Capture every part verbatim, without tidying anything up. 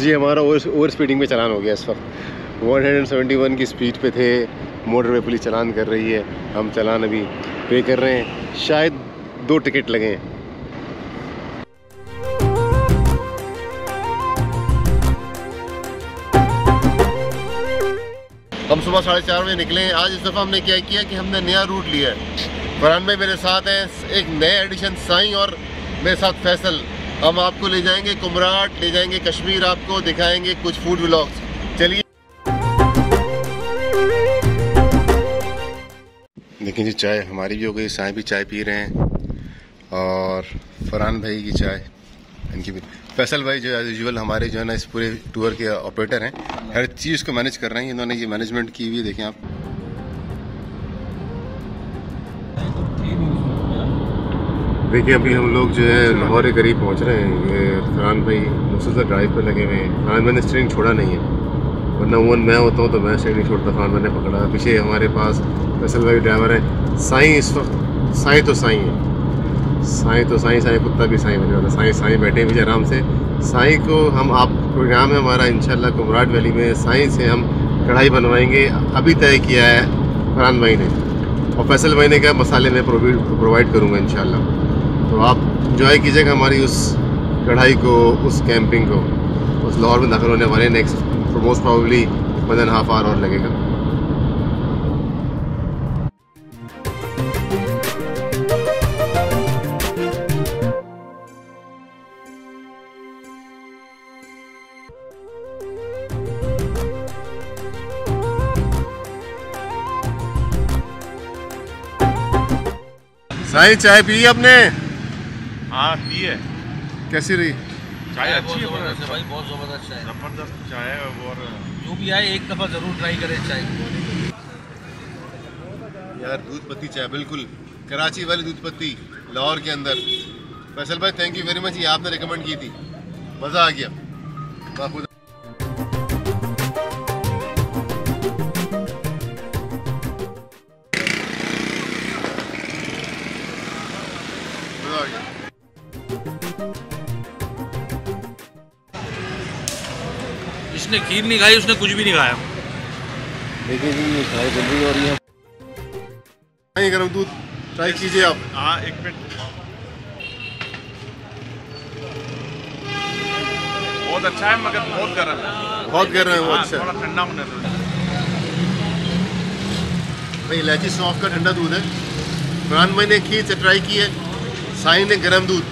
जी हमारा over speeding पे चालान हो गया इस वक्त। एक सौ इकहत्तर की स्पीड पे थे, मोटरवे पुलिस चालान कर रही है, हम चालान अभी पे कर रहे हैं, शायद दो टिकट लगे हैं। हम सुबह साढ़े चार बजे निकले हैं। आज इस दफ़ा हमने क्या किया कि हमने नया रूट लिया है। फरहान भाई मेरे साथ हैं, एक नए एडिशन साई और मेरे साथ फैसल। हम आपको ले जाएंगे कुमराट, ले जाएंगे कश्मीर, आपको दिखाएंगे कुछ फूड व्लॉग्स। चलिए देखिए जी, चाय हमारी भी हो गई, साई भी चाय पी रहे हैं और फरहान भाई की चाय इनकी भी। फैसल भाई जो एज यूजल हमारे जो है ना इस पूरे टूर के ऑपरेटर हैं, हर चीज़ को मैनेज कर रहे हैं, इन्होंने ये मैनेजमेंट की हुई। देखें आप, देखिए अभी हम लोग जो है लाहौर के करीब पहुंच रहे हैं। फरहान भाई मुसलसल ड्राइव पर लगे हुए हैं। फरहान भाई ने स्टीयरिंग छोड़ा नहीं है, वरना वन मैं होता हूँ तो मैं स्टीयरिंग छोड़ता। फरहान भाई ने पकड़ा। पीछे हमारे पास फैसल भाई ड्राइवर है। साई इस वक्त साई तो साई है, साई तो साई साई कुत्ता भी साई बने वाला, साई साई बैठे भी आराम से। साई को हम आप प्रोग्राम है हमारा इंशाल्लाह कुमराट वैली में साई से हम कढ़ाई बनवाएंगे, अभी तय किया है फरहान भाई ने, और फैसल भाई ने कहा मसाले मैं प्रोवाइड करूँगा इंशाल्लाह। तो आप इंजॉय कीजिएगा हमारी उस कढ़ाई को, उस कैंपिंग को। उस लाहौर में दाखिल होने वाले next most probably one and half hour और लगेगा। साई चाय पी आपने? हाँ पी है। कैसी रही चाय? अच्छी है भाई, बहुत ज़बरदस्त चाय, ज़बरदस्त चाय है। और जो भी आए एक दफ़ा ज़रूर ट्राई करें चाय। यार दूध पत्ती चाय बिल्कुल कराची वाली दूध पत्ती लाहौर के अंदर। फैसल भाई थैंक यू वेरी मच, ये आपने रिकमेंड की थी, मज़ा आ गया बाखुदा। जिसने खीर नहीं खाई उसने कुछ भी नहीं खाया। देखिए जी ये खाई जल्दी हो रही है। नहीं गरम दूध ट्राई कीजिए आप। हाँ एक मिनट, बहुत अच्छा है मगर बहुत गर्म है, बहुत गर्म है। वो अच्छा थोड़ा ठंडा होने दो भाई। इलायची सौंफ का ठंडा दूध है। फरहान भाई ने खीर से ट्राई की है, साई ने गरम दूध,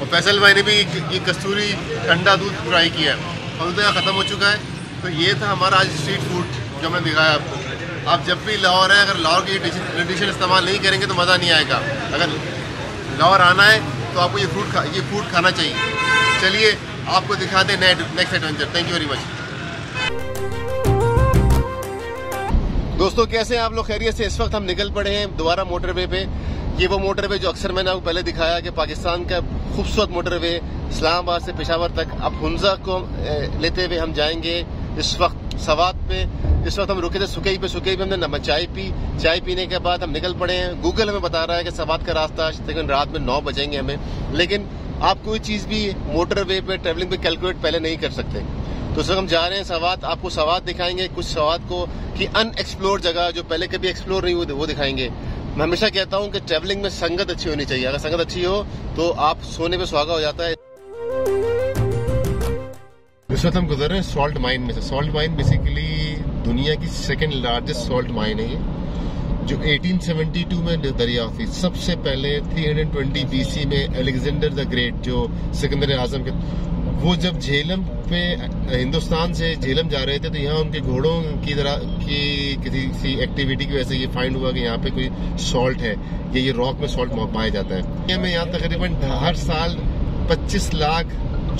और फैसल भाई ने भी ये कस्तूरी ठंडा दूध ट्राई किया है। और उधर ख़त्म हो चुका है। तो ये था हमारा आज स्ट्रीट फूड जो मैंने दिखाया आपको। आप जब भी लाहौर है, अगर लाहौर की ट्रेडिशन इस्तेमाल नहीं करेंगे तो मज़ा नहीं आएगा। अगर लाहौर आना है तो आपको ये फूड खा, ये फूड खाना चाहिए। चलिए आपको दिखाते हैं next adventure. Thank you very much. दोस्तों कैसे हैं आप लोग, खैरियत से? इस वक्त हम निकल पड़े हैं दोबारा मोटरवे पे। ये वो मोटरवे जो अक्सर मैंने आपको पहले दिखाया कि पाकिस्तान का खूबसूरत मोटरवे इस्लामाबाद से पेशावर तक। अब हुंजा को लेते हुए हम जाएंगे इस वक्त सवात पे। इस वक्त हम रुके थे सुकई पे, सुकई पे हमने नमक चाय पी। चाय पीने के बाद हम निकल पड़े हैं। गूगल हमें बता रहा है कि सवात का रास्ता तकरीबन रात में नौ बजेंगे हमें, लेकिन आप कोई चीज़ भी मोटरवे पे ट्रेवलिंग पे कैलकुलेट पहले नहीं कर सकते। तो इस वक्त हम जा रहे हैं सवात, आपको सवात दिखाएंगे, कुछ सवात को कि अनएक्सप्लोर जगह जो पहले कभी एक्सप्लोर नहीं हुई वो दिखाएंगे। मैं हमेशा कहता हूं कि ट्रैवलिंग में संगत अच्छी होनी चाहिए, अगर संगत अच्छी हो तो आप सोने पे सुहागा हो जाता है। इस वक्त हम गुजर रहे हैं सॉल्ट माइन में से। सॉल्ट माइन बेसिकली दुनिया की सेकेंड लार्जेस्ट सॉल्ट माइन है, ये जो अठारह सौ बहत्तर में दरियाफ्त हुई। सबसे पहले तीन सौ बीस बीसी में अलेक्जेंडर द ग्रेट जो सिकंदर आजम के, वो जब झेलम पे हिंदुस्तान से झेलम जा रहे थे तो यहाँ उनके घोड़ों की तरह की किसी सी एक्टिविटी की वजह से ये फाइंड हुआ कि यहाँ पे कोई सॉल्ट है, ये ये रॉक में सॉल्ट पाया जाता है। में यहाँ तकरीबन हर साल पच्चीस लाख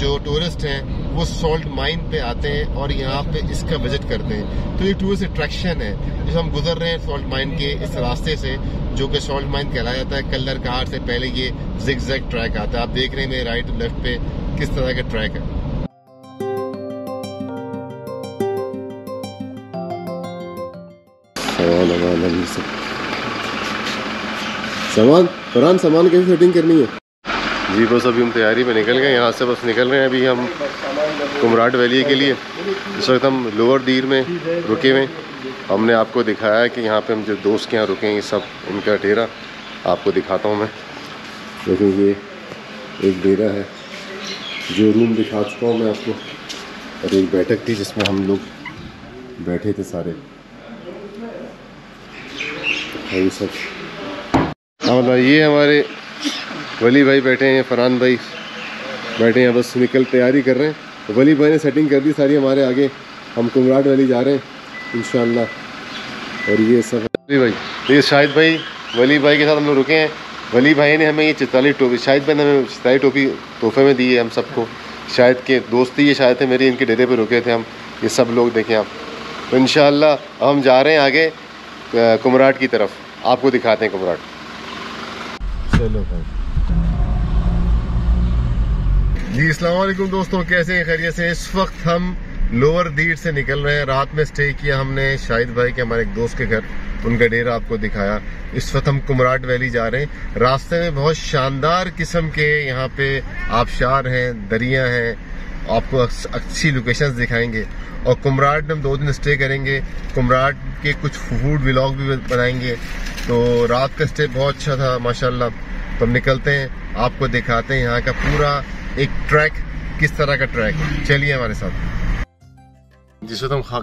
जो टूरिस्ट हैं वो सॉल्ट माइन पे आते हैं और यहाँ पे इसका विजिट करते हैं। तो ये टूरिस्ट अट्रैक्शन है जो हम गुजर रहे हैं सॉल्ट माइन के इस रास्ते से, जो कि सॉल्ट माइन कहलाया जाता है। कलर कहार से पहले ये जिगजैग ट्रैक आता है, आप देख रहे हैं मेरे राइट लेफ्ट पे किस तरह का ट्रैक है। सामान फरहान सामान कैसे सेटिंग करनी है जी? बस अभी हम तैयारी में निकल गए, यहाँ से बस निकल रहे हैं। अभी हम कुमराट वैली के लिए। इस वक्त हम लोअर दीर में रुके हुए, हमने आपको दिखाया है कि यहाँ पे हम जो दोस्त के यहाँ रुके हैं, ये सब इनका डेरा। आपको दिखाता हूँ मैं, देखिए ये एक डेरा है जो रूम दिखा चुका हूँ मैं आपको, और एक बैठक थी जिसमें हम लोग बैठे थे सारे। ये सब ये हमारे वली भाई बैठे हैं, फरहान भाई बैठे हैं, बस निकल तैयारी कर रहे हैं। वली भाई ने सेटिंग कर दी सारी हमारे आगे, हम कुमराट वैली जा रहे हैं इंशाल्लाह। और ये सब वली भाई, ये शाहिद भाई, वली भाई के साथ हम लोग रुके हैं। वली भाई ने हमें ये चिताली टोपी, शाहिद भाई ने हमें चिताली टोपी तोहफे में दी है हम सबको। शाहिद के दोस्त ही ये शायद थे मेरी, इनके डेरे पर रुके थे हम। ये सब लोग देखें आप, तो इंशाल्लाह हम जा रहे हैं आगे कुमराट की तरफ, आपको दिखाते हैं कुमराट। चलो भाई जी, अस्सलाम वालेकुम दोस्तों, कैसे हैं, खैरियत से? इस वक्त हम लोअर दीर से निकल रहे हैं। रात में स्टे किया हमने शाहिद भाई के, हमारे एक दोस्त के घर, उनका डेरा आपको दिखाया। इस वक्त हम कुमराट वैली जा रहे हैं। रास्ते में बहुत शानदार किस्म के यहाँ पे आबशार हैं, दरिया हैं, आपको अच्छी लोकेशंस दिखाएंगे। और कुमराट में हम दो दिन स्टे करेंगे, कुमराट के कुछ फूड व्लॉग भी बनाएंगे। तो रात का स्टे बहुत अच्छा था माशाल्लाह। तो हम निकलते हैं, आपको दिखाते हैं यहाँ का पूरा एक ट्रैक, किस तरह का ट्रैक है, चलिए हमारे साथ। जिस वक्त हम खा,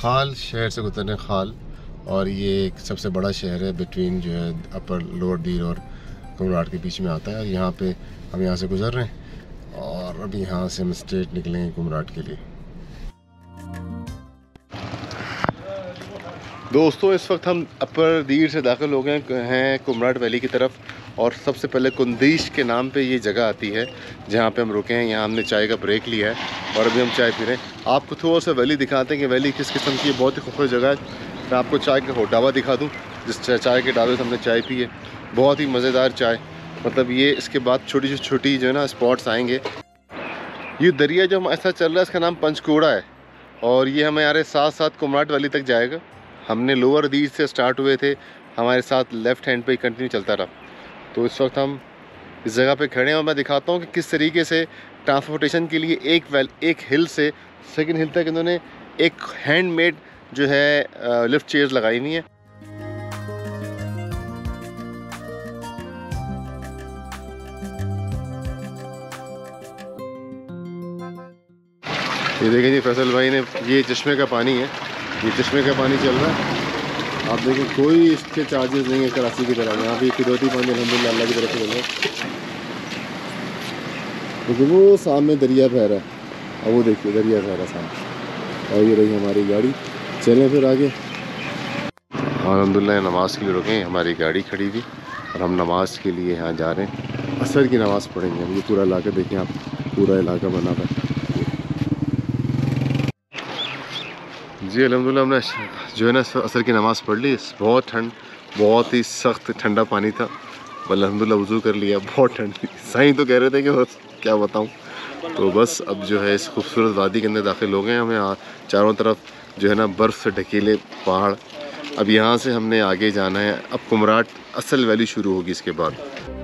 खाल शहर से गुजर रहे हैं, खाल, और ये एक सबसे बड़ा शहर है बिटवीन जो है अपर लोअर दीर और कुमराट के बीच में आता है। और यहाँ पे हम यहाँ से गुजर रहे हैं, और अभी यहाँ से हम स्ट्रेट निकलेंगे कुमराट के लिए। दोस्तों इस वक्त हम अपर दीर से दाखिल हो गए हैं कुमराट वैली की तरफ, और सबसे पहले कुंदीश के नाम पे ये जगह आती है जहाँ पे हम रुके हैं। यहाँ हमने चाय का ब्रेक लिया है और अभी हम चाय पी रहे हैं। आपको थोड़ा सा वैली दिखाते हैं कि वैली किस किस्म की, बहुत ही खूबसूरत जगह है। मैं आपको चाय का डाबा दिखा दूँ, जिस चाय के डाबे से हमने चाय पी है, बहुत ही मज़ेदार चाय। मतलब ये इसके बाद छोटी छोटी जो है ना स्पॉट्स आएँगे। ये दरिया जो हम ऐसा चल रहा है, इसका नाम पंचकोड़ा है, और ये हमारे साथ साथ कुमराट वैली तक जाएगा। हमने लोअर दीर से स्टार्ट हुए थे, हमारे साथ लेफ़्ट हैंड पर ही कंटिन्यू चलता रहा। तो इस वक्त हम इस जगह पे खड़े हैं, और मैं दिखाता हूँ कि किस तरीके से ट्रांसपोर्टेशन के लिए एक वेल एक हिल से सेकंड हिल तक इन्होंने एक हैंडमेड जो है लिफ्ट चेयर लगाई हुई है। ये देखें जी, फैसल भाई ने, ये चश्मे का पानी है, ये चश्मे का पानी चल रहा है। आप देखिए कोई इसके चार्जेस नहीं है कराची की तरह, यहाँ भी फिरोती पानी अलहमदिल्ला अल्लाह की तरफ से मिले। तो वो सामने दरिया बह रहा है, अब वो देखिए दरिया बह रहा सामने, और ये रही हमारी गाड़ी। चलें फिर आगे। अलहमदिल्ला नमाज के लिए रुके हैं, हमारी गाड़ी खड़ी थी और हम नमाज के लिए यहाँ जा रहे हैं, असर की नमाज़ पढ़ेंगे। हम ये पूरा इलाका देखें आप, पूरा इलाका बना हुआ है जी। अलहमदुलिल्लाह हमने जो है ना असर की नमाज़ पढ़ ली। बहुत ठंड, बहुत ही सख्त ठंडा पानी था, अलहमदुलिल्लाह वज़ू कर लिया। बहुत ठंड थी, साईं तो कह रहे थे कि बस क्या बताऊं। तो बस अब जो है इस खूबसूरत वादी के अंदर दाखिल हो गए हैं। हमें चारों तरफ जो है ना बर्फ़ से ढकेले पहाड़। अब यहाँ से हमने आगे जाना है, अब कुमराट असल वैली शुरू होगी इसके बाद।